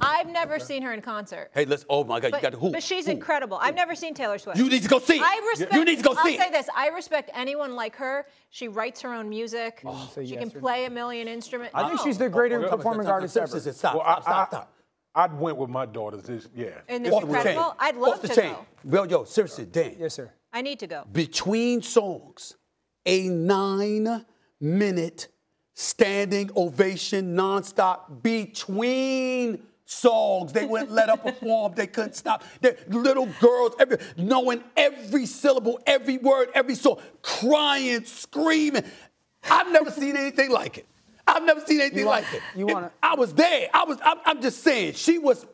I've never seen her in concert. Hey, let's, oh my God, but, you got who? But she's incredible. I've never seen Taylor Swift. You need to go see it. You need to go see it. I'll say this, I respect anyone like her. She writes her own music. Oh, she can play a million instruments. I think she's the greatest performing artist ever. Stop. I went with my daughters this, And it's incredible. I'd love to go. Well, yo, seriously, Dan. Yes, sir. I need to go. Between songs, a 9-minute standing ovation nonstop between songs. They wouldn't let her perform. They couldn't stop. They're little girls, knowing every syllable, every word, every song, crying, screaming. I've never seen anything like it. I've never seen anything like it. I was there. I'm just saying, she was.